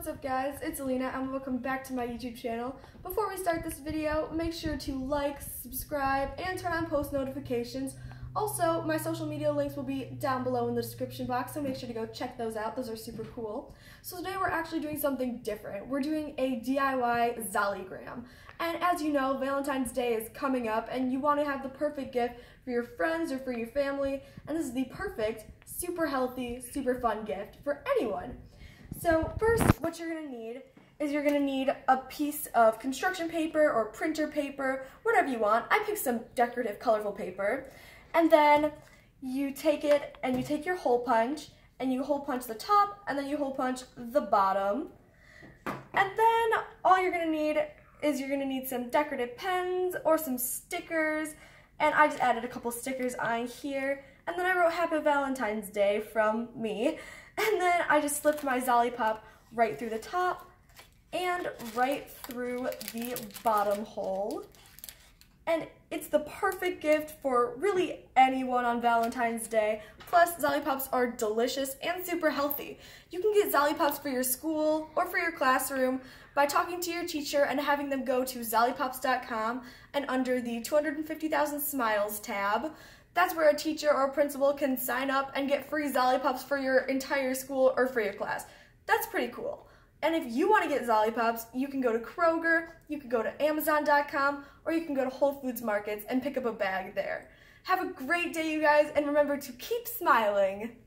What's up guys, it's Alina and welcome back to my YouTube channel. Before we start this video, make sure to like, subscribe, and turn on post notifications. Also, my social media links will be down below in the description box, so make sure to go check those out. Those are super cool. So today we're actually doing something different. We're doing a DIY Zolligram. And as you know, Valentine's Day is coming up and you want to have the perfect gift for your friends or for your family. And this is the perfect, super healthy, super fun gift for anyone. So first, what you're going to need is you're going to need a piece of construction paper or printer paper, whatever you want. I picked some decorative, colorful paper. And then you take it and you take your hole punch and you hole punch the top and then you hole punch the bottom. And then all you're going to need is you're going to need some decorative pens or some stickers. And I just added a couple stickers on here. And then I wrote Happy Valentine's Day from me. And then I just slipped my Zollipop right through the top and right through the bottom hole. And it's the perfect gift for really anyone on Valentine's Day. Plus, Zollipops are delicious and super healthy. You can get Zollipops for your school or for your classroom by talking to your teacher and having them go to Zollipops.com and under the 250,000 Smiles tab. That's where a teacher or a principal can sign up and get free Zollipops for your entire school or for your class. That's pretty cool. And if you want to get Zollipops, you can go to Kroger, you can go to Amazon.com, or you can go to Whole Foods Markets and pick up a bag there. Have a great day, you guys, and remember to keep smiling.